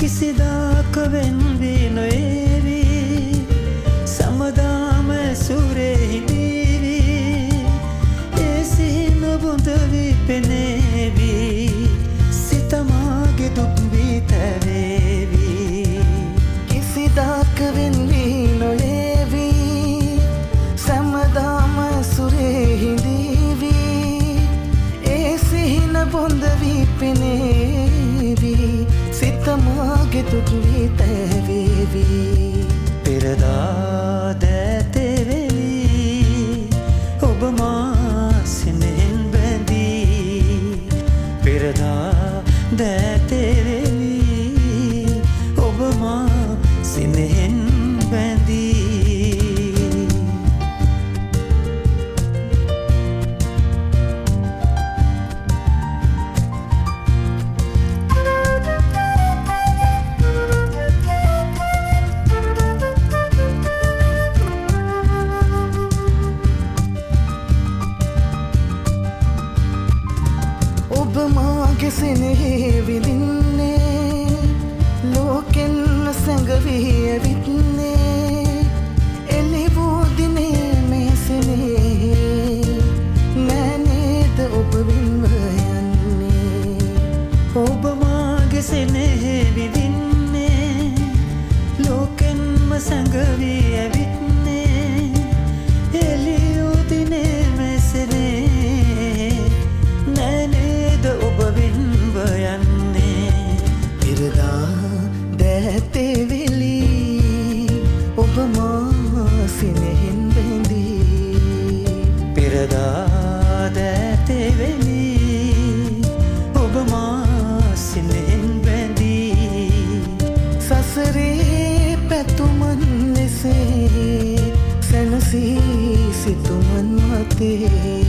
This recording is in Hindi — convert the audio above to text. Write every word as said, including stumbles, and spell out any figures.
किसदाक नोएवी समदा मैं सूरे ही देवी ऐसी नुबुंदवी पेनेवी सितमागे दुबी तरेवी किसदाक विनवी नोएवी समदा मैं सूरे ही देवी ऐसी नुबुंदवी पेनेवी सितमागे दुबी तरेवी सिने विदिन्ने लोकेन संगवी अवितने एले वो दिने में सिने मैंने तो उपविन्वयने उपमाग सिने विदिन्ने लोकेन संगवी अवितने एले वो दिने में सिने मैंने तो उपविन बिरदा देते वेली उपमा सिनेहिन बंदी बिरदा देते वेली उपमा सिनेहिन बंदी ससरे पे तुमन से सनसी से तुमन मते।